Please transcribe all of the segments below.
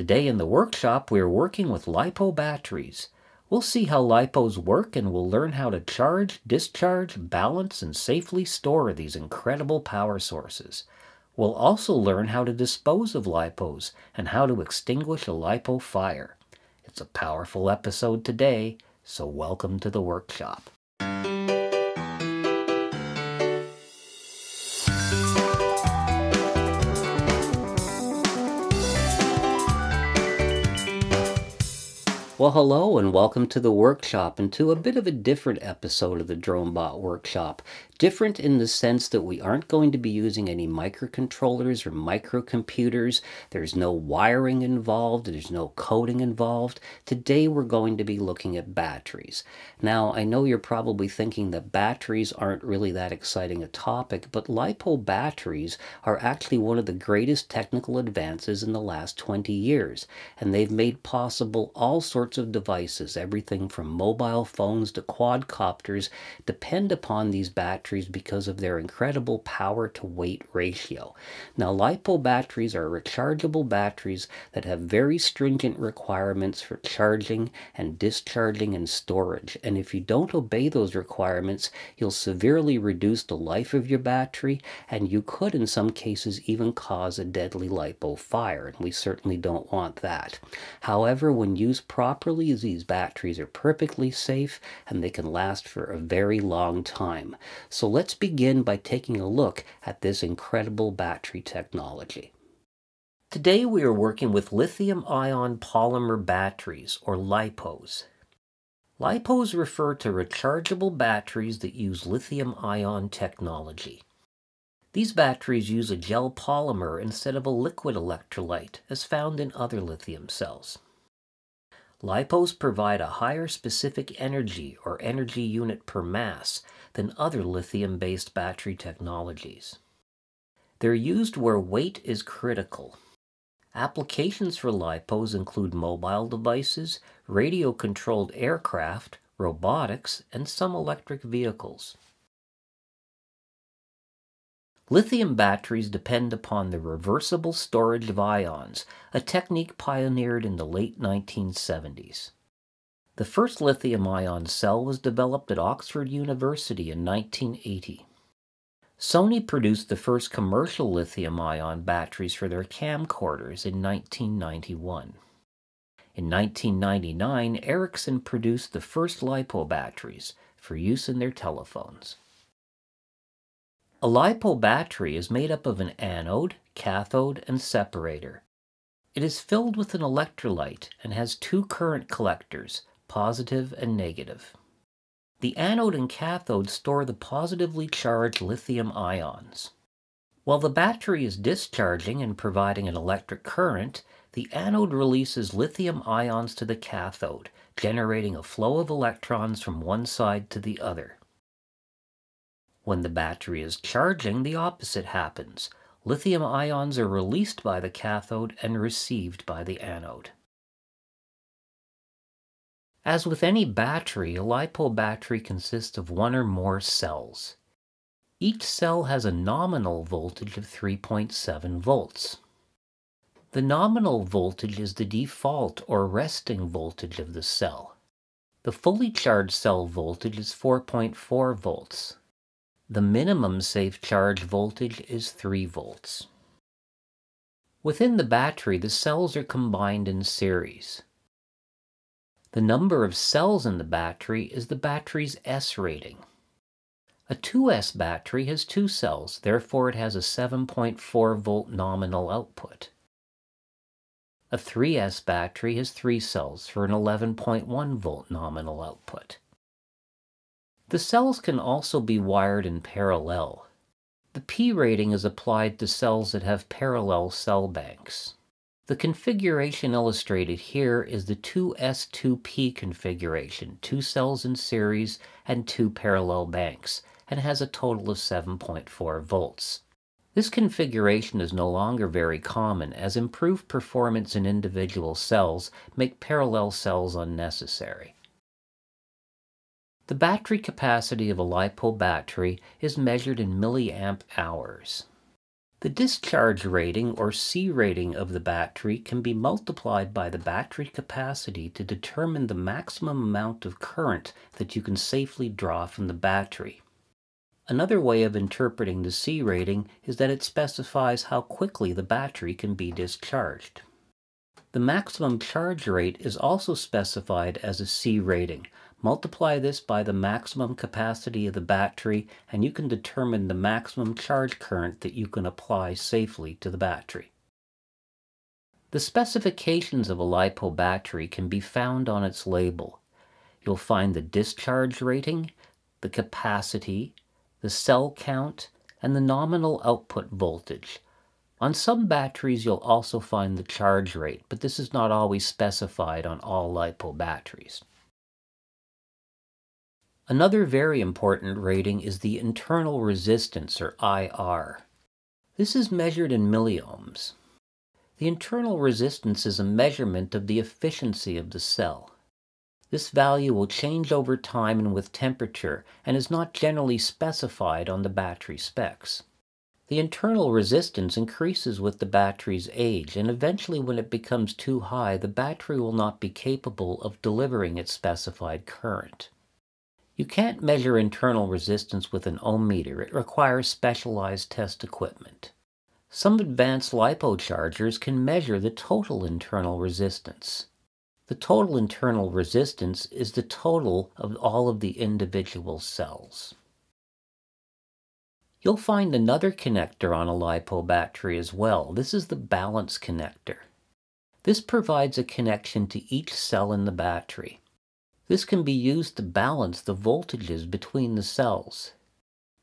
Today in the workshop, we are working with LiPo batteries. We'll see how LiPos work and we'll learn how to charge, discharge, balance, and safely store these incredible power sources. We'll also learn how to dispose of LiPos and how to extinguish a LiPo fire. It's a powerful episode today, so welcome to the workshop. Well, hello and welcome to the workshop and to a bit of a different episode of the DroneBot Workshop. Different in the sense that we aren't going to be using any microcontrollers or microcomputers. There's no wiring involved. There's no coding involved. Today we're going to be looking at batteries. Now, I know you're probably thinking that batteries aren't really that exciting a topic, but LiPo batteries are actually one of the greatest technical advances in the last 20 years, and they've made possible all sorts of devices. Everything from mobile phones to quadcopters depend upon these batteries because of their incredible power to weight ratio. Now, LiPo batteries are rechargeable batteries that have very stringent requirements for charging and discharging and storage. And if you don't obey those requirements, you'll severely reduce the life of your battery, and you could in some cases even cause a deadly LiPo fire, and we certainly don't want that. However, when used properly, these batteries are perfectly safe and they can last for a very long time. So let's begin by taking a look at this incredible battery technology. Today we are working with lithium-ion polymer batteries, or LiPos. LiPos refer to rechargeable batteries that use lithium-ion technology. These batteries use a gel polymer instead of a liquid electrolyte, as found in other lithium cells. LiPos provide a higher specific energy, or energy unit per mass, than other lithium-based battery technologies. They're used where weight is critical. Applications for LiPos include mobile devices, radio-controlled aircraft, robotics, and some electric vehicles. Lithium batteries depend upon the reversible storage of ions, a technique pioneered in the late 1970s. The first lithium-ion cell was developed at Oxford University in 1980. Sony produced the first commercial lithium-ion batteries for their camcorders in 1991. In 1999, Ericsson produced the first LiPo batteries for use in their telephones. A LiPo battery is made up of an anode, cathode, and separator. It is filled with an electrolyte and has two current collectors, positive and negative. The anode and cathode store the positively charged lithium ions. While the battery is discharging and providing an electric current, the anode releases lithium ions to the cathode, generating a flow of electrons from one side to the other. When the battery is charging, the opposite happens. Lithium ions are released by the cathode and received by the anode. As with any battery, a LiPo battery consists of one or more cells. Each cell has a nominal voltage of 3.7 volts. The nominal voltage is the default or resting voltage of the cell. The fully charged cell voltage is 4.4 volts. The minimum safe charge voltage is 3 volts. Within the battery, the cells are combined in series. The number of cells in the battery is the battery's S rating. A 2S battery has 2 cells, therefore it has a 7.4 volt nominal output. A 3S battery has 3 cells for an 11.1 volt nominal output. The cells can also be wired in parallel. The P rating is applied to cells that have parallel cell banks. The configuration illustrated here is the 2S2P configuration, 2 cells in series and 2 parallel banks, and has a total of 7.4 volts. This configuration is no longer very common, as improved performance in individual cells make parallel cells unnecessary. The battery capacity of a LiPo battery is measured in milliamp hours. The discharge rating or C rating of the battery can be multiplied by the battery capacity to determine the maximum amount of current that you can safely draw from the battery. Another way of interpreting the C rating is that it specifies how quickly the battery can be discharged. The maximum charge rate is also specified as a C rating. Multiply this by the maximum capacity of the battery, and you can determine the maximum charge current that you can apply safely to the battery. The specifications of a LiPo battery can be found on its label. You'll find the discharge rating, the capacity, the cell count, and the nominal output voltage. On some batteries you'll also find the charge rate, but this is not always specified on all LiPo batteries. Another very important rating is the internal resistance, or IR. This is measured in milliohms. The internal resistance is a measurement of the efficiency of the cell. This value will change over time and with temperature, and is not generally specified on the battery specs. The internal resistance increases with the battery's age, and eventually when it becomes too high, the battery will not be capable of delivering its specified current. You can't measure internal resistance with an ohm meter. It requires specialized test equipment. Some advanced LiPo chargers can measure the total internal resistance. The total internal resistance is the total of all of the individual cells. You'll find another connector on a LiPo battery as well. This is the balance connector. This provides a connection to each cell in the battery. This can be used to balance the voltages between the cells.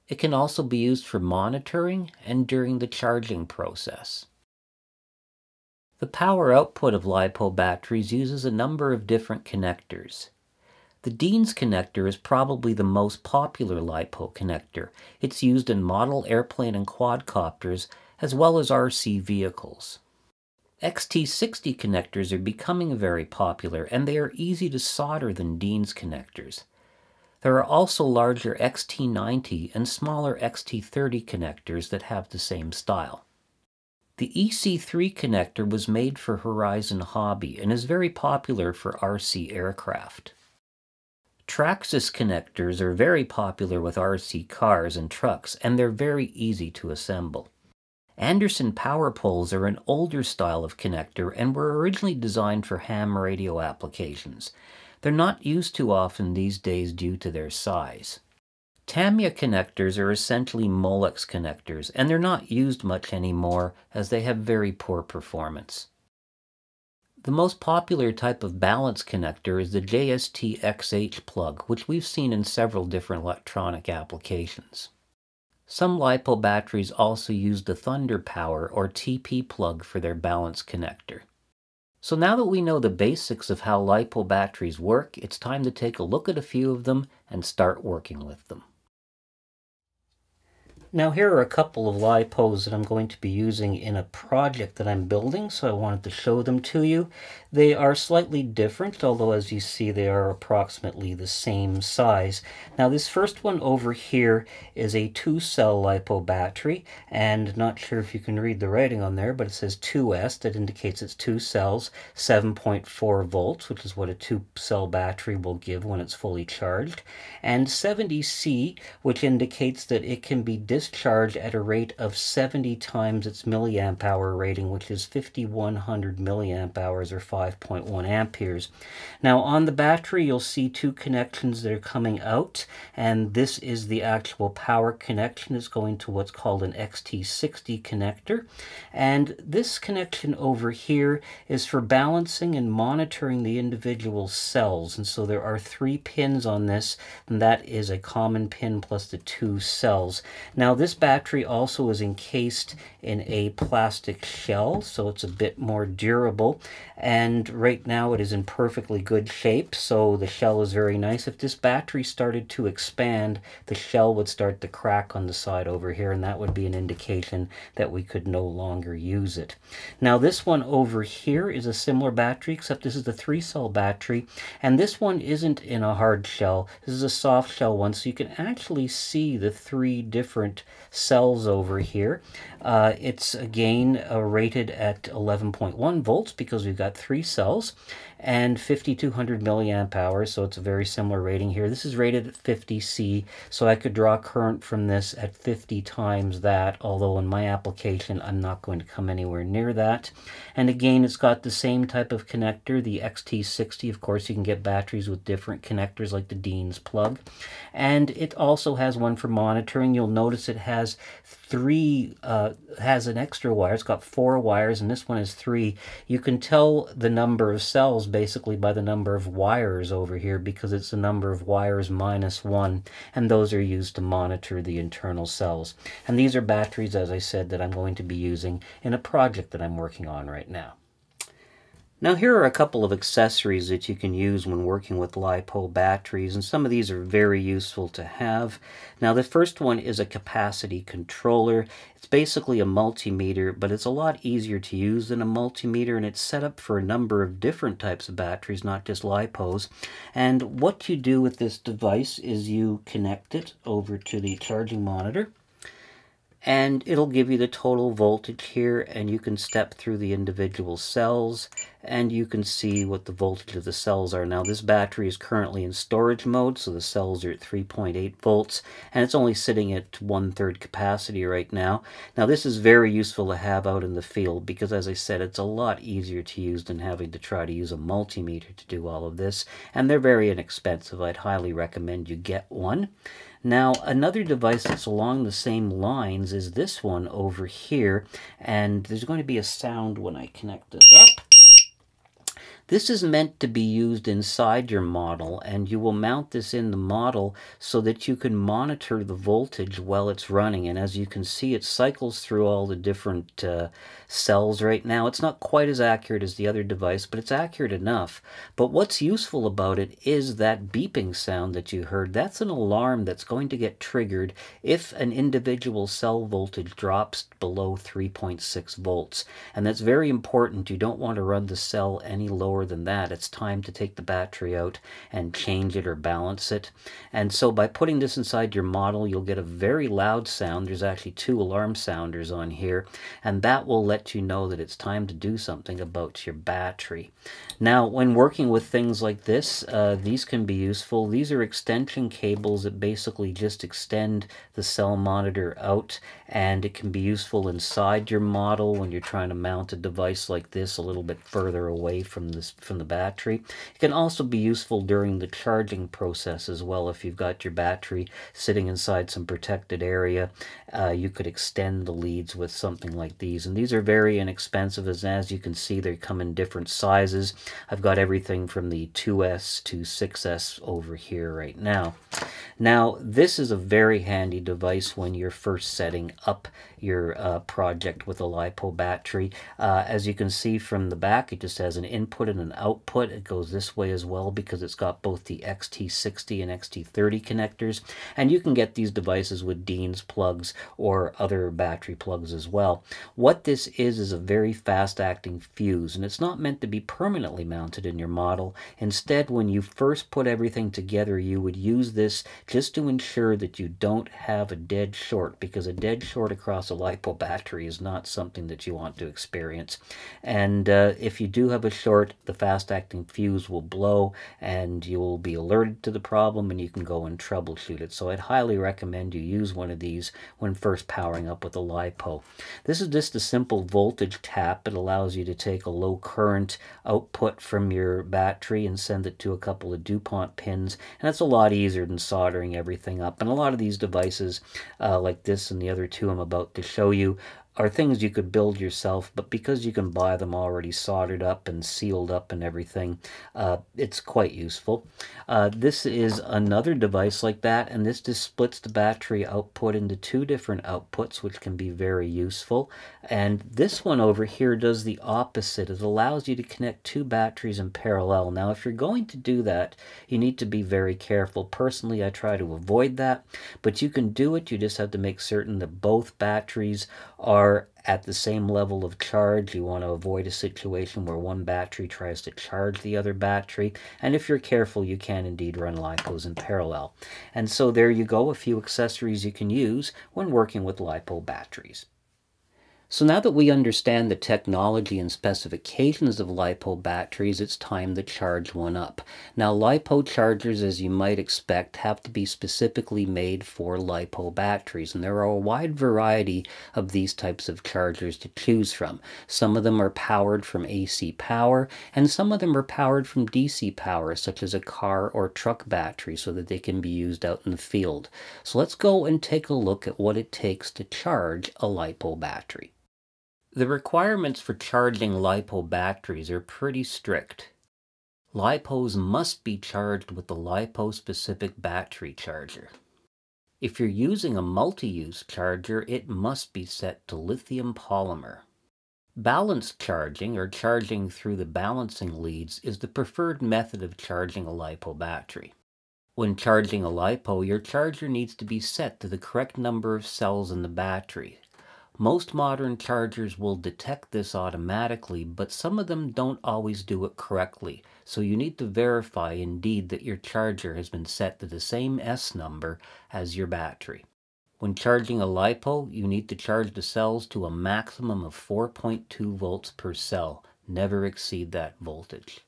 It can also be used for monitoring and during the charging process. The power output of LiPo batteries uses a number of different connectors. The Deans connector is probably the most popular LiPo connector. It's used in model airplane and quadcopters, as well as RC vehicles. XT60 connectors are becoming very popular, and they are easy to solder than Deans connectors. There are also larger XT90 and smaller XT30 connectors that have the same style. The EC3 connector was made for Horizon Hobby and is very popular for RC aircraft. Traxxas connectors are very popular with RC cars and trucks, and they're very easy to assemble. Anderson power poles are an older style of connector and were originally designed for ham radio applications. They're not used too often these days due to their size. Tamiya connectors are essentially Molex connectors, and they're not used much anymore as they have very poor performance. The most popular type of balance connector is the JST XH plug, which we've seen in several different electronic applications. Some LiPo batteries also use the Thunder Power or TP plug for their balance connector. So now that we know the basics of how LiPo batteries work, it's time to take a look at a few of them and start working with them. Now here are a couple of LiPos that I'm going to be using in a project that I'm building, so I wanted to show them to you. They are slightly different, although as you see they are approximately the same size. Now this first one over here is a 2-cell LiPo battery, and not sure if you can read the writing on there, but it says 2S, that indicates it's 2 cells, 7.4 volts, which is what a 2-cell battery will give when it's fully charged, and 70C, which indicates that it can be discharged at a rate of 70 times its milliamp hour rating, which is 5100 milliamp hours or 5.1 amperes. Now on the battery you'll see two connections that are coming out, and this is the actual power connection. It's going to what's called an XT60 connector, and this connection over here is for balancing and monitoring the individual cells, and so there are 3 pins on this, and that is a common pin plus the 2 cells. Now this battery also is encased in a plastic shell, so it's a bit more durable, and right now it is in perfectly good shape, so the shell is very nice. If this battery started to expand, the shell would start to crack on the side over here, and that would be an indication that we could no longer use it. Now this one over here is a similar battery, except this is the 3-cell battery, and this one isn't in a hard shell. This is a soft shell one, so you can actually see the 3 different different cells over here. It's again rated at 11.1 volts because we've got three cells, and 5200 milliamp hours, so it's a very similar rating here. This is rated at 50C, so I could draw current from this at 50 times that, although in my application I'm not going to come anywhere near that. And again, it's got the same type of connector, the XT60. Of course, you can get batteries with different connectors like the Deans plug. And it also has one for monitoring. You'll notice it has an extra wire. It's got four wires, and this one is three. You can tell the number of cells basically by the number of wires over here, because it's the number of wires minus one, and those are used to monitor the internal cells. And these are batteries, as I said, that I'm going to be using in a project that I'm working on right now. Now here are a couple of accessories that you can use when working with LiPo batteries, and some of these are very useful to have. Now the first one is a capacity controller. It's basically a multimeter, but it's a lot easier to use than a multimeter, and it's set up for a number of different types of batteries, not just LiPos. And what you do with this device is you connect it over to the charging monitor, and it'll give you the total voltage here, and you can step through the individual cells and you can see what the voltage of the cells are. Now this battery is currently in storage mode, so the cells are at 3.8 volts and it's only sitting at 1/3 capacity right now. Now this is very useful to have out in the field because, as I said, it's a lot easier to use than having to try to use a multimeter to do all of this, and they're very inexpensive. I'd highly recommend you get one. Now, another device that's along the same lines is this one over here, and there's going to be a sound when I connect this up. This is meant to be used inside your model, and you will mount this in the model so that you can monitor the voltage while it's running. And as you can see, it cycles through all the different cells right now. It's not quite as accurate as the other device, but it's accurate enough. But what's useful about it is that beeping sound that you heard. That's an alarm that's going to get triggered if an individual cell voltage drops below 3.6 volts. And that's very important. You don't want to run the cell any lower than that. It's time to take the battery out and change it or balance it. And so by putting this inside your model, you'll get a very loud sound. There's actually two alarm sounders on here, and that will let you know that it's time to do something about your battery. Now, when working with things like this, these can be useful. These are extension cables that basically just extend the cell monitor out, and it can be useful inside your model when you're trying to mount a device like this a little bit further away from the battery. It can also be useful during the charging process as well. If you've got your battery sitting inside some protected area, you could extend the leads with something like these. And these are very inexpensive, as you can see they come in different sizes. I've got everything from the 2S to 6S over here right now. Now this is a very handy device when you're first setting up your project with a LiPo battery. As you can see from the back, it just has an input and an output. It goes this way as well because it's got both the XT60 and XT30 connectors, and you can get these devices with Deans plugs or other battery plugs as well. What this is a very fast acting fuse, and it's not meant to be permanently mounted in your model. Instead, when you first put everything together, you would use this just to ensure that you don't have a dead short, because a dead short across a LiPo battery is not something that you want to experience. And if you do have a short, the fast acting fuse will blow and you will be alerted to the problem and you can go and troubleshoot it. So I'd highly recommend you use one of these when first powering up with a LiPo. This is just a simple voltage tap. It allows you to take a low current output from your battery and send it to a couple of DuPont pins, and that's a lot easier than soldering everything up. And a lot of these devices like this and the other two I'm about to show you are things you could build yourself, but because you can buy them already soldered up and sealed up and everything, it's quite useful. This is another device like that, and this just splits the battery output into two different outputs, which can be very useful. And this one over here does the opposite. It allows you to connect two batteries in parallel. Now, if you're going to do that, you need to be very careful. Personally, I try to avoid that, but you can do it. You just have to make certain that both batteries are at the same level of charge. You want to avoid a situation where one battery tries to charge the other battery, and if you're careful, you can indeed run LiPos in parallel. And so there you go, a few accessories you can use when working with LiPo batteries. So now that we understand the technology and specifications of LiPo batteries, it's time to charge one up. Now, LiPo chargers, as you might expect, have to be specifically made for LiPo batteries, and there are a wide variety of these types of chargers to choose from. Some of them are powered from AC power, and some of them are powered from DC power, such as a car or truck battery, so that they can be used out in the field. So let's go and take a look at what it takes to charge a LiPo battery. The requirements for charging LiPo batteries are pretty strict. LiPos must be charged with the LiPo-specific battery charger. If you're using a multi-use charger, it must be set to lithium polymer. Balanced charging, or charging through the balancing leads, is the preferred method of charging a LiPo battery. When charging a LiPo, your charger needs to be set to the correct number of cells in the battery. Most modern chargers will detect this automatically, but some of them don't always do it correctly, so you need to verify indeed that your charger has been set to the same S number as your battery. When charging a LiPo, you need to charge the cells to a maximum of 4.2 volts per cell. Never exceed that voltage.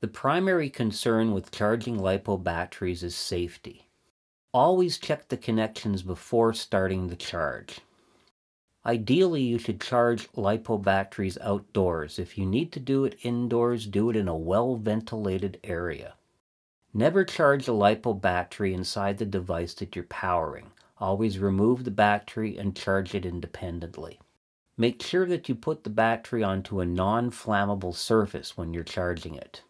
The primary concern with charging LiPo batteries is safety. Always check the connections before starting the charge. Ideally, you should charge LiPo batteries outdoors. If you need to do it indoors, do it in a well-ventilated area. Never charge a LiPo battery inside the device that you're powering. Always remove the battery and charge it independently. Make sure that you put the battery onto a non-flammable surface when you're charging it.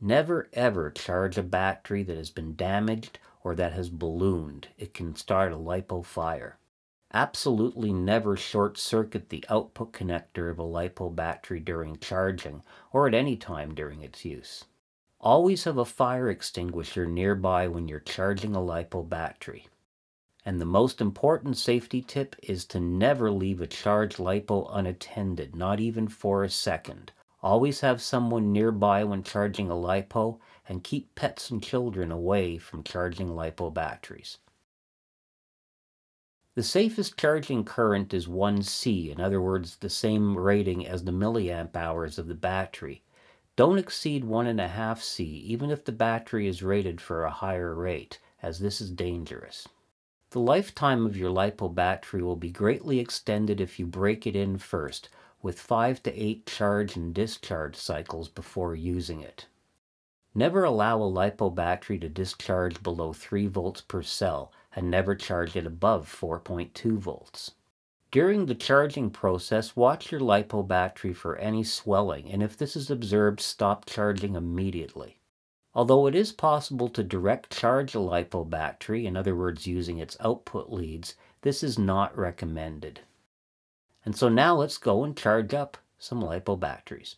Never ever charge a battery that has been damaged or that has ballooned. It can start a LiPo fire. Absolutely never short-circuit the output connector of a LiPo battery during charging, or at any time during its use. Always have a fire extinguisher nearby when you're charging a LiPo battery. And the most important safety tip is to never leave a charged LiPo unattended, not even for a second. Always have someone nearby when charging a LiPo, and keep pets and children away from charging LiPo batteries. The safest charging current is 1C, in other words, the same rating as the milliamp hours of the battery. Don't exceed 1.5C, even if the battery is rated for a higher rate, as this is dangerous. The lifetime of your LiPo battery will be greatly extended if you break it in first, with 5 to 8 charge and discharge cycles before using it. Never allow a LiPo battery to discharge below 3 volts per cell, and never charge it above 4.2 volts. During the charging process, watch your LiPo battery for any swelling, and if this is observed, stop charging immediately. Although it is possible to direct charge a LiPo battery, in other words using its output leads, this is not recommended. And so now let's go and charge up some LiPo batteries.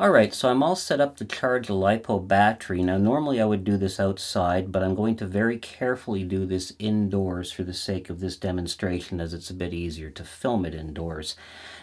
Alright, so I'm all set up to charge a LiPo battery. Now normally I would do this outside, but I'm going to very carefully do this indoors for the sake of this demonstration, as it's a bit easier to film it indoors.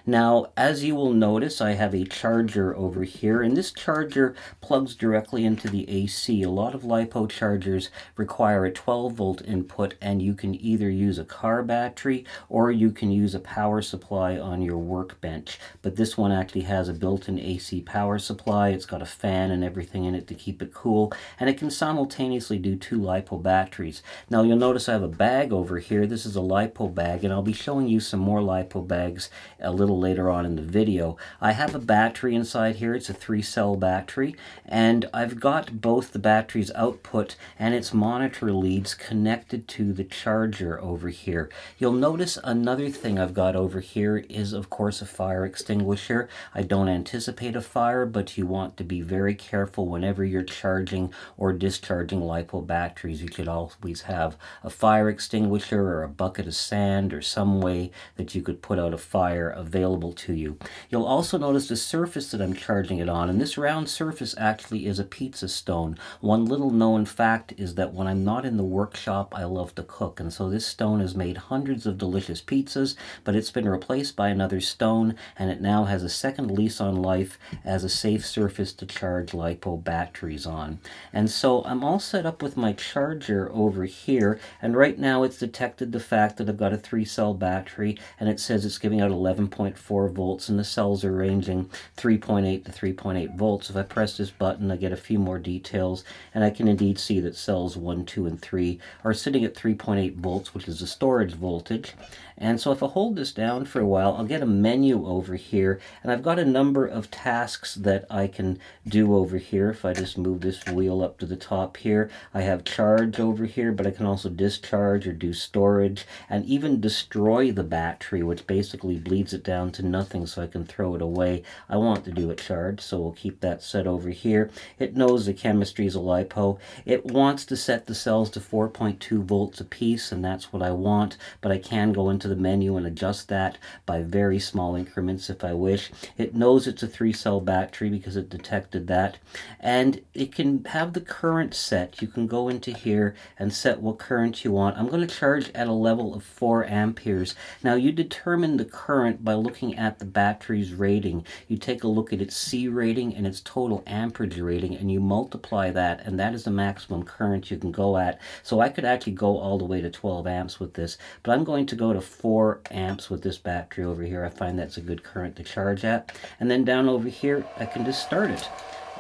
Now, as you will notice, I have a charger over here, and this charger plugs directly into the AC. A lot of LiPo chargers require a 12 volt input, and you can either use a car battery or you can use a power supply on your workbench, but this one actually has a built-in AC power supply. It's got a fan and everything in it to keep it cool, and it can simultaneously do 2 LiPo batteries. Now you'll notice I have a bag over here. This is a LiPo bag, and I'll be showing you some more LiPo bags a little later on in the video. I have a battery inside here. It's a 3-cell battery, and I've got both the battery's output and its monitor leads connected to the charger over here. You'll notice another thing I've got over here is, of course, a fire extinguisher. I don't anticipate a fire, but you want to be very careful whenever you're charging or discharging LiPo batteries. You should always have a fire extinguisher or a bucket of sand or some way that you could put out a fire available available to you. You'll also notice the surface that I'm charging it on, and this round surface actually is a pizza stone. One little known fact is that when I'm not in the workshop, I love to cook, and so this stone has made hundreds of delicious pizzas, but it's been replaced by another stone, and it now has a second lease on life as a safe surface to charge LiPo batteries on. And so I'm all set up with my charger over here, and right now it's detected the fact that I've got a 3-cell battery, and it says it's giving out 11.4 volts, and the cells are ranging 3.8 to 3.8 volts. If I press this button, I get a few more details, and I can indeed see that cells 1, 2, and 3 are sitting at 3.8 volts, which is the storage voltage. And so if I hold this down for a while, I'll get a menu over here, and I've got a number of tasks that I can do over here. If I just move this wheel up to the top here, I have charge over here, but I can also discharge or do storage, and even destroy the battery, which basically bleeds it down to nothing so I can throw it away. I want to do a charge, so we'll keep that set over here. It knows the chemistry is a LiPo. It wants to set the cells to 4.2 volts apiece, and that's what I want, but I can go into the menu and adjust that by very small increments if I wish. It knows it's a 3-cell battery because it detected that, and it can have the current set. You can go into here and set what current you want. I'm going to charge at a level of 4 amperes. Now you determine the current by looking at the battery's rating. You take a look at its C rating and its total amperage rating, and you multiply that, and that is the maximum current you can go at. So I could actually go all the way to 12 amps with this, but I'm going to go to 4 amps with this battery over here. I find that's a good current to charge at. And then down over here, I can just start it.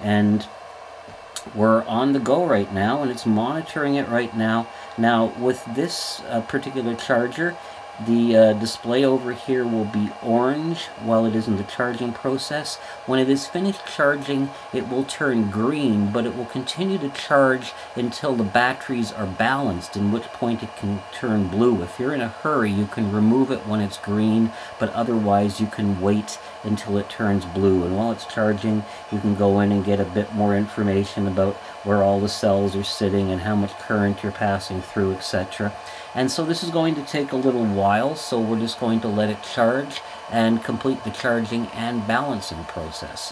And we're on the go right now, and it's monitoring it right now. Now, with this particular charger, the display over here will be orange while it is in the charging process. When it is finished charging, it will turn green, but it will continue to charge until the batteries are balanced, in which point it can turn blue. If you're in a hurry, you can remove it when it's green, but otherwise you can wait until it turns blue. And while it's charging, you can go in and get a bit more information about where all the cells are sitting and how much current you're passing through, etc. And so this is going to take a little while, so we're just going to let it charge and complete the charging and balancing process.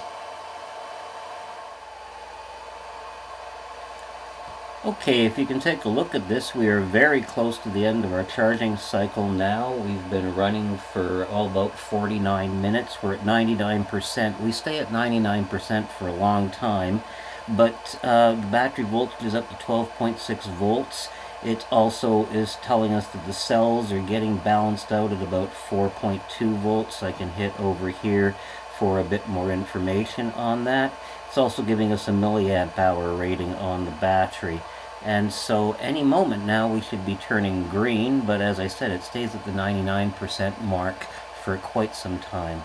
Okay, if you can take a look at this, we are very close to the end of our charging cycle now. We've been running for about 49 minutes. We're at 99%. We stay at 99% for a long time, but the battery voltage is up to 12.6 volts. It also is telling us that the cells are getting balanced out at about 4.2 volts. I can hit over here for a bit more information on that. It's also giving us a milliamp hour rating on the battery. And so any moment now we should be turning green, but as I said, it stays at the 99% mark for quite some time.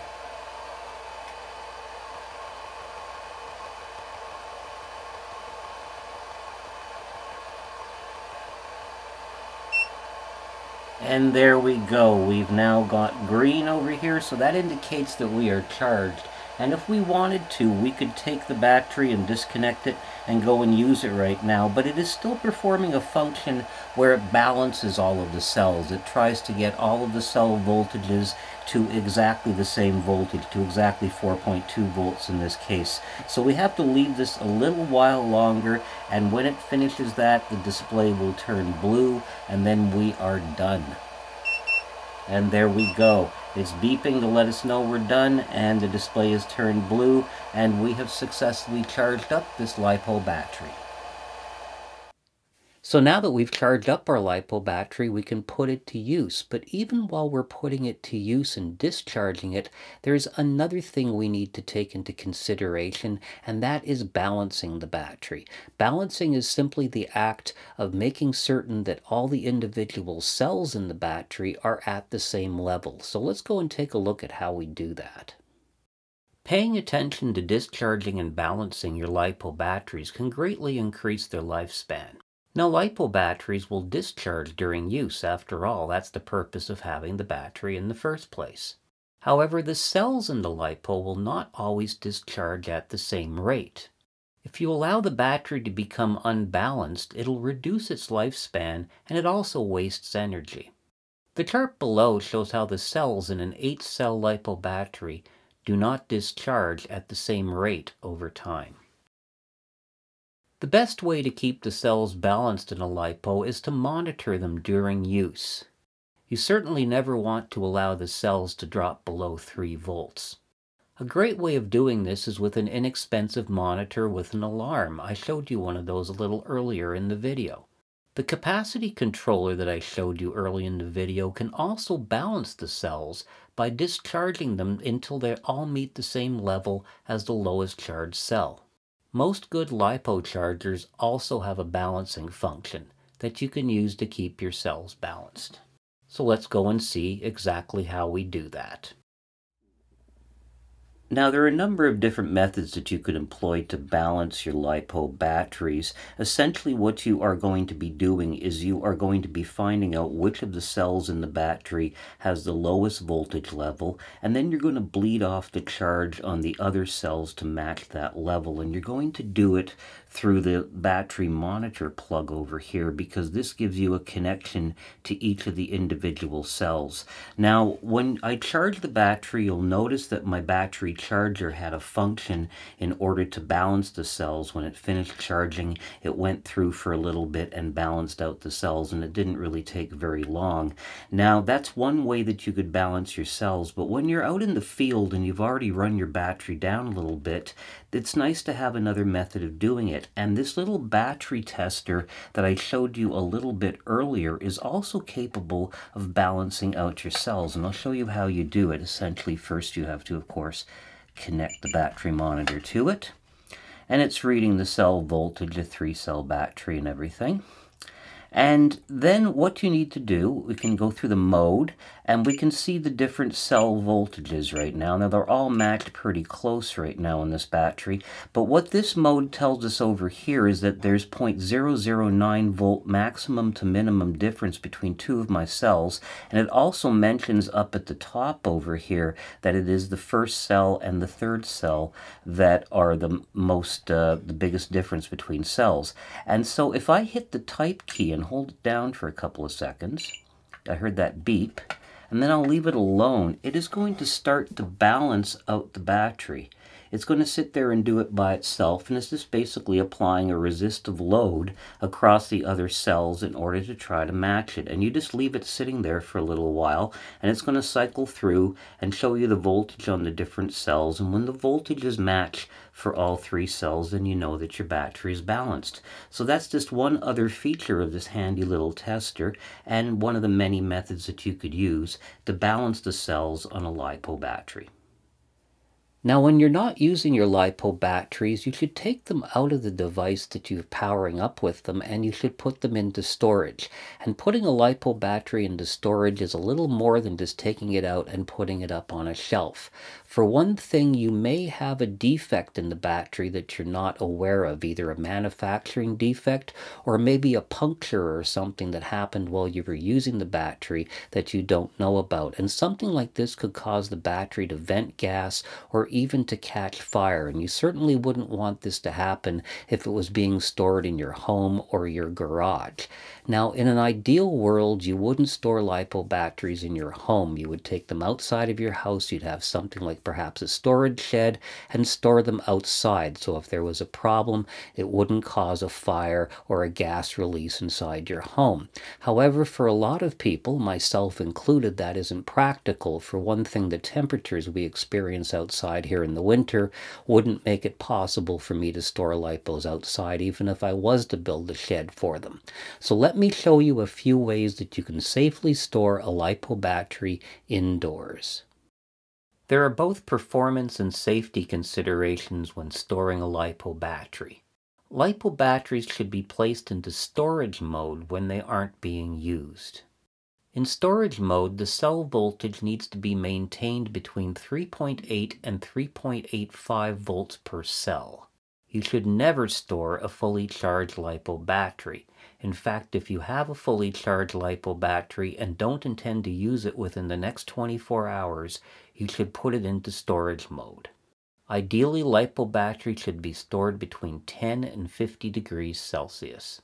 And there we go, we've now got green over here, so that indicates that we are charged. And if we wanted to, we could take the battery and disconnect it and go and use it right now, but it is still performing a function where it balances all of the cells. It tries to get all of the cell voltages to exactly the same voltage, to exactly 4.2 volts in this case. So we have to leave this a little while longer, and when it finishes that, the display will turn blue, and then we are done. And there we go. It's beeping to let us know we're done, and the display is turned blue, and we have successfully charged up this LiPo battery. So now that we've charged up our LiPo battery, we can put it to use. But even while we're putting it to use and discharging it, there's another thing we need to take into consideration, and that is balancing the battery. Balancing is simply the act of making certain that all the individual cells in the battery are at the same level. So let's go and take a look at how we do that. Paying attention to discharging and balancing your LiPo batteries can greatly increase their lifespan. Now, LiPo batteries will discharge during use. After all, that's the purpose of having the battery in the first place. However, the cells in the LiPo will not always discharge at the same rate. If you allow the battery to become unbalanced, it'll reduce its lifespan, and it also wastes energy. The chart below shows how the cells in an 8-cell LiPo battery do not discharge at the same rate over time. The best way to keep the cells balanced in a LiPo is to monitor them during use. You certainly never want to allow the cells to drop below 3 volts. A great way of doing this is with an inexpensive monitor with an alarm. I showed you one of those a little earlier in the video. The capacity controller that I showed you early in the video can also balance the cells by discharging them until they all meet the same level as the lowest charged cell. Most good LiPo chargers also have a balancing function that you can use to keep your cells balanced. So let's go and see exactly how we do that. Now, there are a number of different methods that you could employ to balance your LiPo batteries. Essentially, what you are going to be doing is you are going to be finding out which of the cells in the battery has the lowest voltage level, and then you're going to bleed off the charge on the other cells to match that level. And you're going to do it through the battery monitor plug over here, because this gives you a connection to each of the individual cells. Now, when I charge the battery, you'll notice that my battery charger had a function in order to balance the cells. When it finished charging, it went through for a little bit and balanced out the cells, and it didn't really take very long. Now, that's one way that you could balance your cells, but when you're out in the field and you've already run your battery down a little bit, it's nice to have another method of doing it. And this little battery tester that I showed you a little bit earlier is also capable of balancing out your cells, and I'll show you how you do it. Essentially, first you have to, of course, connect the battery monitor to it, and it's reading the cell voltage, a 3-cell battery and everything. And then what you need to do, we can go through the mode, and we can see the different cell voltages right now. Now, they're all matched pretty close right now in this battery, but what this mode tells us over here is that there's 0.009 volt maximum to minimum difference between two of my cells, and it also mentions up at the top over here that it is the first cell and the third cell that are the biggest difference between cells. And so if I hit the type key and hold it down for a couple of seconds, I heard that beep, and then I'll leave it alone, it is going to start to balance out the battery. It's going to sit there and do it by itself, and it's just basically applying a resistive load across the other cells in order to try to match it. And you just leave it sitting there for a little while, and it's going to cycle through and show you the voltage on the different cells. And when the voltage is matched for all 3 cells, then you know that your battery is balanced. So that's just one other feature of this handy little tester, and one of the many methods that you could use to balance the cells on a LiPo battery. Now, when you're not using your LiPo batteries, you should take them out of the device that you're powering up with them, and you should put them into storage. And putting a LiPo battery into storage is a little more than just taking it out and putting it up on a shelf. For one thing, you may have a defect in the battery that you're not aware of, either a manufacturing defect or maybe a puncture or something that happened while you were using the battery that you don't know about. And something like this could cause the battery to vent gas or even to catch fire, and you certainly wouldn't want this to happen if it was being stored in your home or your garage. Now, in an ideal world, you wouldn't store LiPo batteries in your home. You would take them outside of your house. You'd have something like perhaps a storage shed and store them outside, so if there was a problem, it wouldn't cause a fire or a gas release inside your home. However, for a lot of people, myself included, that isn't practical. For one thing, the temperatures we experience outside here in the winter wouldn't make it possible for me to store LiPos outside, even if I was to build a shed for them. So let me show you a few ways that you can safely store a LiPo battery indoors. There are both performance and safety considerations when storing a LiPo battery. LiPo batteries should be placed into storage mode when they aren't being used. In storage mode, the cell voltage needs to be maintained between 3.8 and 3.85 volts per cell. You should never store a fully charged LiPo battery. In fact, if you have a fully charged LiPo battery and don't intend to use it within the next 24 hours, you should put it into storage mode. Ideally, LiPo batteries should be stored between 10 and 50 degrees Celsius.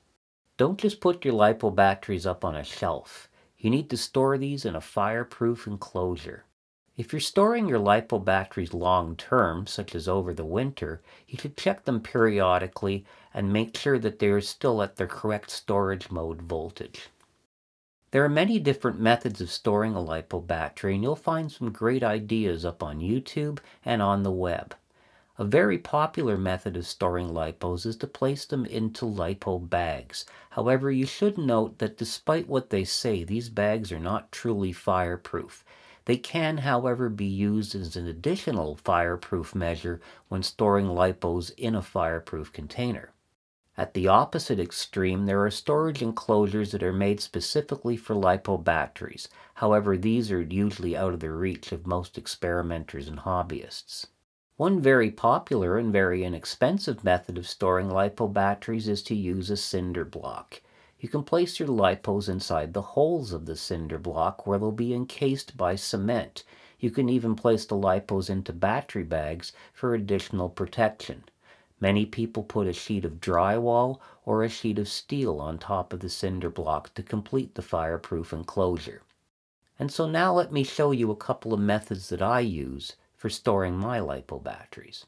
Don't just put your LiPo batteries up on a shelf. You need to store these in a fireproof enclosure. If you're storing your LiPo batteries long term, such as over the winter, you should check them periodically and make sure that they are still at their correct storage mode voltage. There are many different methods of storing a LiPo battery, and you'll find some great ideas up on YouTube and on the web. A very popular method of storing LiPos is to place them into LiPo bags. However, you should note that despite what they say, these bags are not truly fireproof. They can, however, be used as an additional fireproof measure when storing LiPos in a fireproof container. At the opposite extreme, there are storage enclosures that are made specifically for LiPo batteries. However, these are usually out of the reach of most experimenters and hobbyists. One very popular and very inexpensive method of storing LiPo batteries is to use a cinder block. You can place your LiPos inside the holes of the cinder block where they'll be encased by cement. You can even place the LiPos into battery bags for additional protection. Many people put a sheet of drywall or a sheet of steel on top of the cinder block to complete the fireproof enclosure. And so now let me show you a couple of methods that I use for storing my LiPo batteries.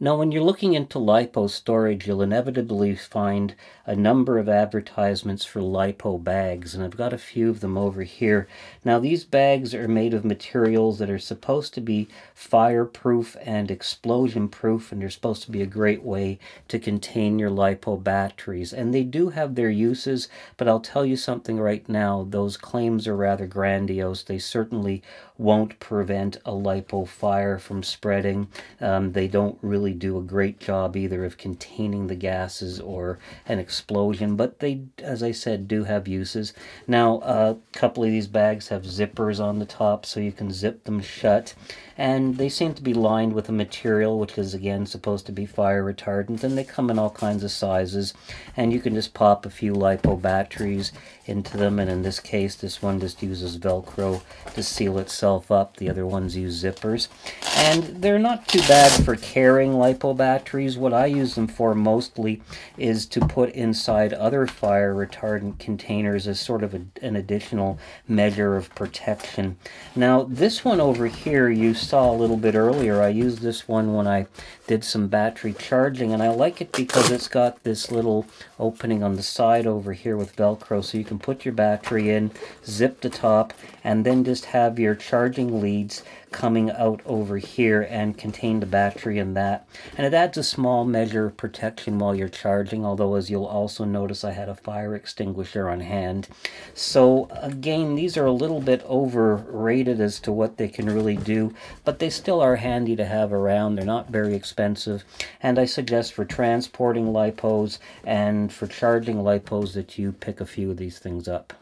Now, when you're looking into LiPo storage, you'll inevitably find a number of advertisements for LiPo bags, and I've got a few of them over here. Now, these bags are made of materials that are supposed to be fireproof and explosion-proof, and they're supposed to be a great way to contain your LiPo batteries. And they do have their uses, but I'll tell you something right now, those claims are rather grandiose. They certainly won't prevent a LiPo fire from spreading. They don't really do a great job either of containing the gases or an explosion, but they, as I said, do have uses. Now, a couple of these bags have zippers on the top so you can zip them shut, and they seem to be lined with a material which is again supposed to be fire retardant, and they come in all kinds of sizes, and you can just pop a few LiPo batteries into them, and in this case this one just uses Velcro to seal itself up. The other ones use zippers, and they're not too bad for carrying LiPo batteries. What I use them for mostly is to put inside other fire retardant containers as sort of an additional measure of protection. Now this one over here you saw a little bit earlier. I used this one when I did some battery charging, and I like it because it's got this little opening on the side over here with Velcro, so you can put your battery in, zip the top, and then just have your charging leads coming out over here and contain the battery in that. And it adds a small measure of protection while you're charging, although as you'll also notice I had a fire extinguisher on hand. So again, these are a little bit overrated as to what they can really do, but they still are handy to have around. They're not very expensive, and I suggest for transporting LiPos and for charging LiPos that you pick a few of these things up.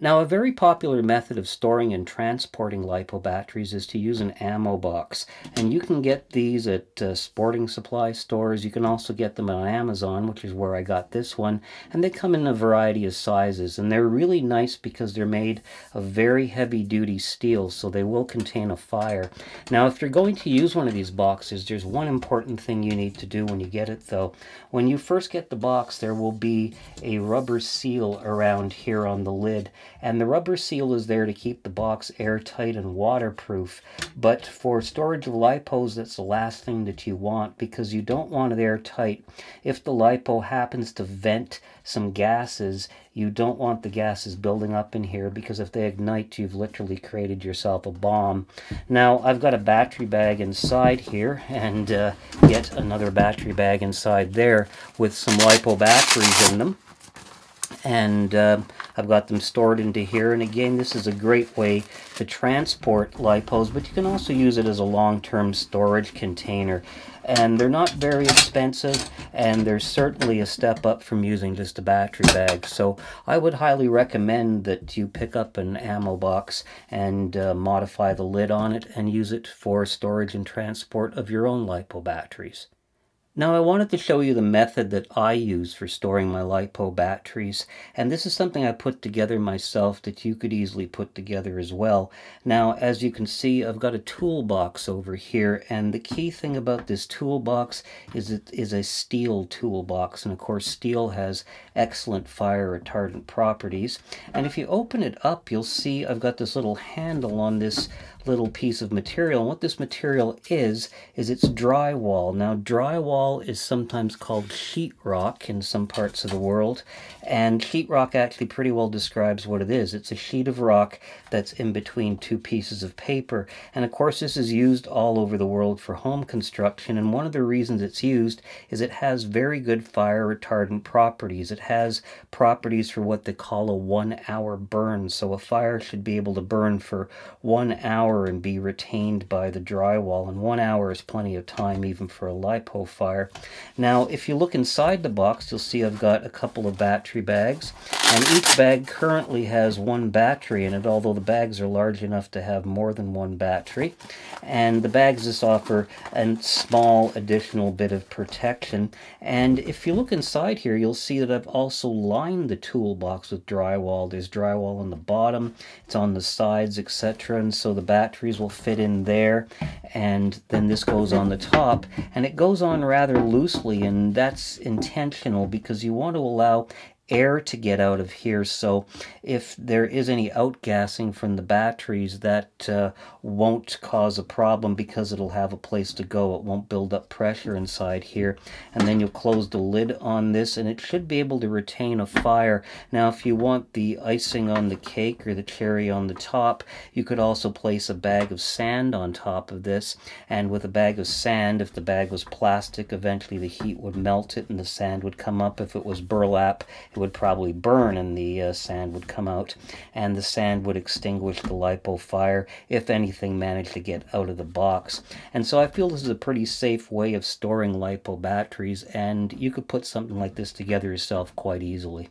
Now, a very popular method of storing and transporting LiPo batteries is to use an ammo box, and you can get these at sporting supply stores. You can also get them on Amazon, which is where I got this one, and they come in a variety of sizes, and they're really nice because they're made of very heavy-duty steel, so they will contain a fire. Now, if you're going to use one of these boxes, there's one important thing you need to do when you get it, though. When you first get the box, there will be a rubber seal around here on the lid. And the rubber seal is there to keep the box airtight and waterproof, but for storage of LiPos that's the last thing that you want, because you don't want it airtight. If the LiPo happens to vent some gases, you don't want the gases building up in here, because if they ignite, you've literally created yourself a bomb. Now, I've got a battery bag inside here, and yet another battery bag inside there with some LiPo batteries in them. And I've got them stored into here, and again this is a great way to transport LiPos, but you can also use it as a long-term storage container. And they're not very expensive, and they're certainly a step up from using just a battery bag. So I would highly recommend that you pick up an ammo box and modify the lid on it and use it for storage and transport of your own LiPo batteries. Now I wanted to show you the method that I use for storing my LiPo batteries, and this is something I put together myself that you could easily put together as well. Now as you can see, I've got a toolbox over here, and the key thing about this toolbox is it is a steel toolbox, and of course steel has excellent fire retardant properties. And if you open it up, you'll see I've got this little handle on this little piece of material, and what this material is it's drywall. Now drywall is sometimes called sheetrock in some parts of the world, and sheetrock actually pretty well describes what it is. It's a sheet of rock that's in between two pieces of paper, and of course this is used all over the world for home construction, and one of the reasons it's used is it has very good fire retardant properties. It has properties for what they call a 1 hour burn, so a fire should be able to burn for 1 hour and be retained by the drywall, and 1 hour is plenty of time even for a LiPo fire. Now if you look inside the box, you'll see I've got a couple of battery bags, and each bag currently has one battery in it, although the bags are large enough to have more than one battery, and the bags just offer a small additional bit of protection. And if you look inside here, you'll see that I've also lined the toolbox with drywall. There's drywall on the bottom, it's on the sides, etc., and so the batteries will fit in there, and then this goes on the top, and it goes on rather loosely, and that's intentional because you want to allow air to get out of here, so if there is any outgassing from the batteries, that won't cause a problem because it'll have a place to go. It won't build up pressure inside here, and then you'll close the lid on this and it should be able to retain a fire. Now if you want the icing on the cake or the cherry on the top, you could also place a bag of sand on top of this, and with a bag of sand, if the bag was plastic, eventually the heat would melt it and the sand would come up. If it was burlap, it would probably burn and the sand would come out, and the sand would extinguish the LiPo fire if anything managed to get out of the box. And so I feel this is a pretty safe way of storing LiPo batteries, and you could put something like this together yourself quite easily.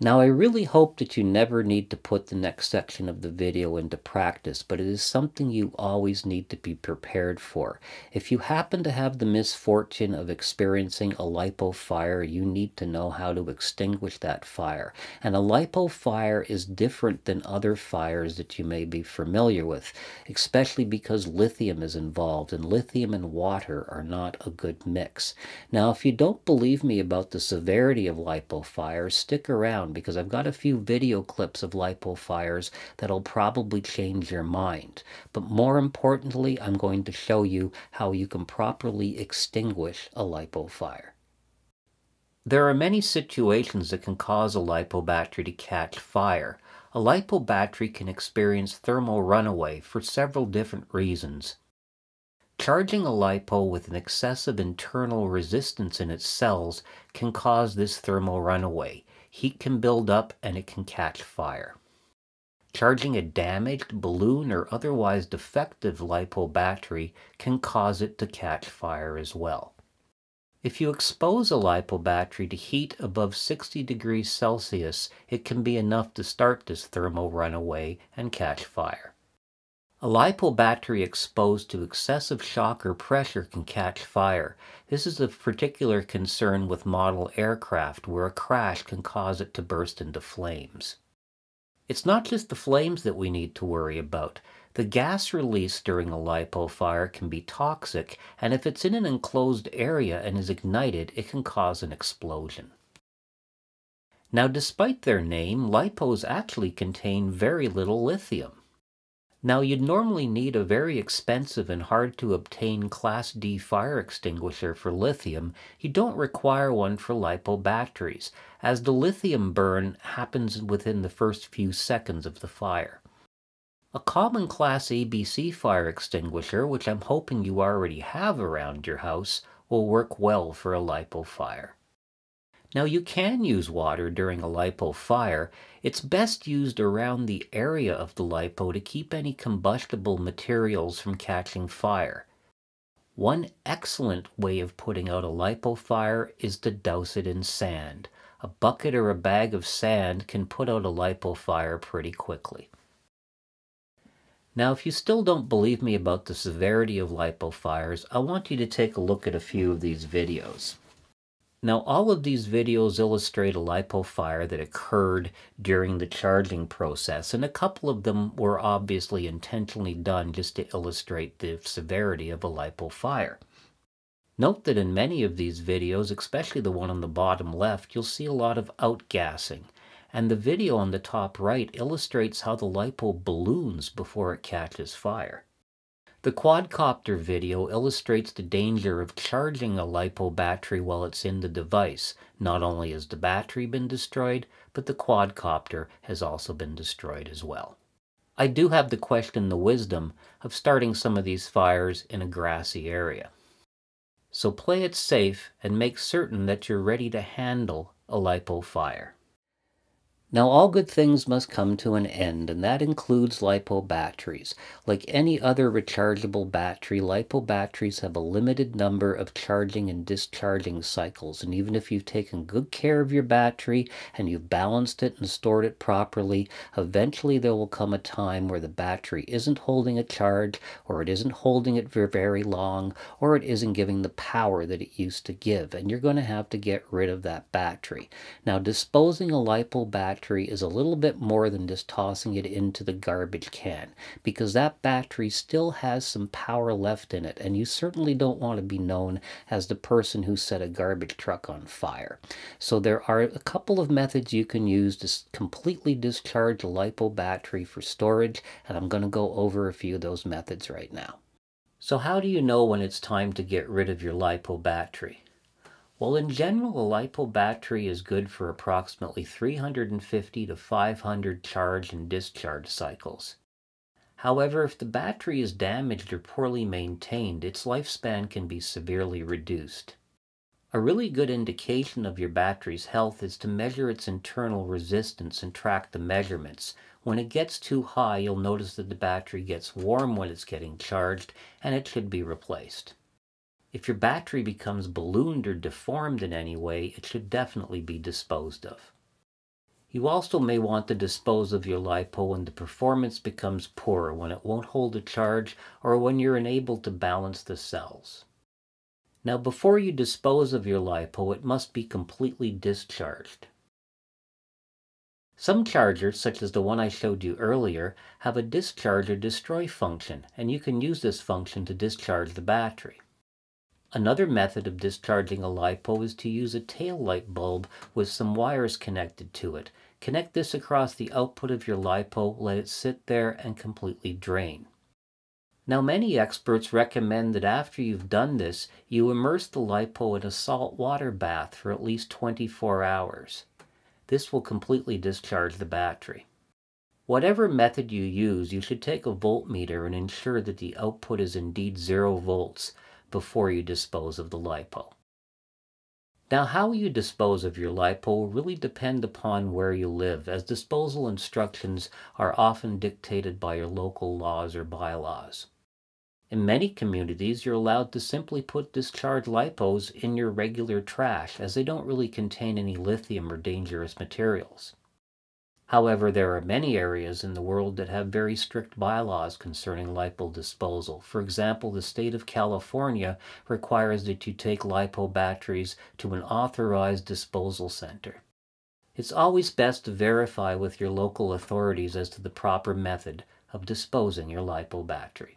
Now I really hope that you never need to put the next section of the video into practice, but it is something you always need to be prepared for. If you happen to have the misfortune of experiencing a LiPo fire, you need to know how to extinguish that fire. And a LiPo fire is different than other fires that you may be familiar with, especially because lithium is involved, and lithium and water are not a good mix. Now if you don't believe me about the severity of LiPo fires, stick around, because I've got a few video clips of LiPo fires that'll probably change your mind. But more importantly, I'm going to show you how you can properly extinguish a LiPo fire. There are many situations that can cause a LiPo battery to catch fire. A LiPo battery can experience thermal runaway for several different reasons. Charging a LiPo with an excessive internal resistance in its cells can cause this thermal runaway. Heat can build up and it can catch fire. Charging a damaged, balloon, or otherwise defective LiPo battery can cause it to catch fire as well. If you expose a LiPo battery to heat above 60 degrees Celsius, it can be enough to start this thermal runaway and catch fire. A LiPo battery exposed to excessive shock or pressure can catch fire. This is of particular concern with model aircraft, where a crash can cause it to burst into flames. It's not just the flames that we need to worry about. The gas released during a LiPo fire can be toxic, and if it's in an enclosed area and is ignited, it can cause an explosion. Now, despite their name, LiPos actually contain very little lithium. Now you'd normally need a very expensive and hard to obtain Class D fire extinguisher for lithium. You don't require one for LiPo batteries, as the lithium burn happens within the first few seconds of the fire. A common Class ABC fire extinguisher, which I'm hoping you already have around your house, will work well for a LiPo fire. Now you can use water during a LiPo fire. It's best used around the area of the LiPo to keep any combustible materials from catching fire. One excellent way of putting out a LiPo fire is to douse it in sand. A bucket or a bag of sand can put out a LiPo fire pretty quickly. Now, if you still don't believe me about the severity of LiPo fires, I want you to take a look at a few of these videos. Now, all of these videos illustrate a LiPo fire that occurred during the charging process, and a couple of them were obviously intentionally done just to illustrate the severity of a LiPo fire. Note that in many of these videos, especially the one on the bottom left, you'll see a lot of outgassing, and the video on the top right illustrates how the LiPo balloons before it catches fire. The quadcopter video illustrates the danger of charging a LiPo battery while it's in the device. Not only has the battery been destroyed, but the quadcopter has also been destroyed as well. I do have to question the wisdom of starting some of these fires in a grassy area. So play it safe and make certain that you're ready to handle a LiPo fire. Now, all good things must come to an end, and that includes LiPo batteries. Like any other rechargeable battery, LiPo batteries have a limited number of charging and discharging cycles, and even if you've taken good care of your battery and you've balanced it and stored it properly, eventually there will come a time where the battery isn't holding a charge, or it isn't holding it for very long, or it isn't giving the power that it used to give, and you're going to have to get rid of that battery. Now, disposing a LiPo battery is a little bit more than just tossing it into the garbage can, because that battery still has some power left in it, and you certainly don't want to be known as the person who set a garbage truck on fire. So there are a couple of methods you can use to completely discharge a LiPo battery for storage, and I'm going to go over a few of those methods right now. So how do you know when it's time to get rid of your LiPo battery? Well, in general, a LiPo battery is good for approximately 350 to 500 charge and discharge cycles. However, if the battery is damaged or poorly maintained, its lifespan can be severely reduced. A really good indication of your battery's health is to measure its internal resistance and track the measurements. When it gets too high, you'll notice that the battery gets warm when it's getting charged, and it should be replaced. If your battery becomes ballooned or deformed in any way, it should definitely be disposed of. You also may want to dispose of your LiPo when the performance becomes poor, when it won't hold a charge, or when you're unable to balance the cells. Now, before you dispose of your LiPo, it must be completely discharged. Some chargers, such as the one I showed you earlier, have a discharge or destroy function, and you can use this function to discharge the battery. Another method of discharging a LiPo is to use a tail light bulb with some wires connected to it. Connect this across the output of your LiPo, let it sit there, and completely drain. Now, many experts recommend that after you've done this, you immerse the LiPo in a salt water bath for at least 24 hours. This will completely discharge the battery. Whatever method you use, you should take a voltmeter and ensure that the output is indeed 0 volts. Before you dispose of the LiPo. Now, how you dispose of your LiPo will really depend upon where you live, as disposal instructions are often dictated by your local laws or bylaws. In many communities, you're allowed to simply put discharged LiPos in your regular trash, as they don't really contain any lithium or dangerous materials. However, there are many areas in the world that have very strict bylaws concerning LiPo disposal. For example, the state of California requires that you take LiPo batteries to an authorized disposal center. It's always best to verify with your local authorities as to the proper method of disposing your LiPo battery.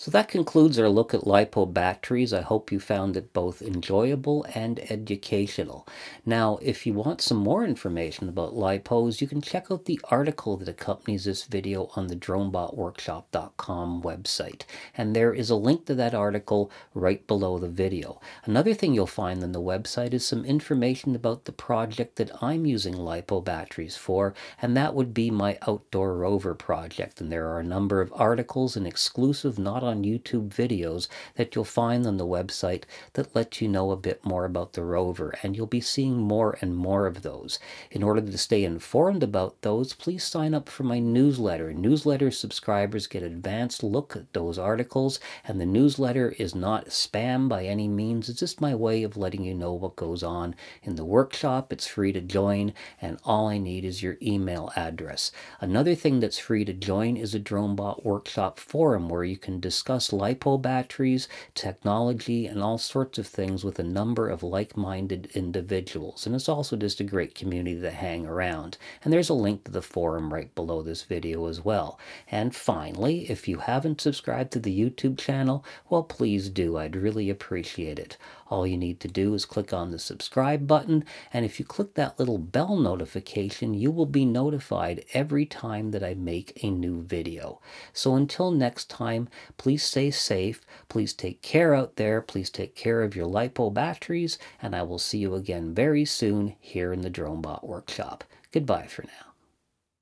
So that concludes our look at LiPo batteries. I hope you found it both enjoyable and educational. Now, if you want some more information about LiPos, you can check out the article that accompanies this video on the DroneBotWorkshop.com website. And there is a link to that article right below the video. Another thing you'll find on the website is some information about the project that I'm using LiPo batteries for, and that would be my Outdoor Rover project. And there are a number of articles and exclusive, not on YouTube videos that you'll find on the website that let you know a bit more about the rover, and you'll be seeing more and more of those. In order to stay informed about those, please sign up for my newsletter. Newsletter subscribers get an advanced look at those articles, and the newsletter is not spam by any means. It's just my way of letting you know what goes on in the workshop. It's free to join, and all I need is your email address. Another thing that's free to join is a DroneBot Workshop forum where you can discuss LiPo batteries, technology, and all sorts of things with a number of like-minded individuals. And it's also just a great community to hang around. And there's a link to the forum right below this video as well. And finally, if you haven't subscribed to the YouTube channel, well, please do. I'd really appreciate it. All you need to do is click on the subscribe button, and if you click that little bell notification, you will be notified every time that I make a new video. So until next time, please stay safe, please take care out there, please take care of your LiPo batteries, and I will see you again very soon here in the DroneBot Workshop. Goodbye for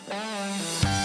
now.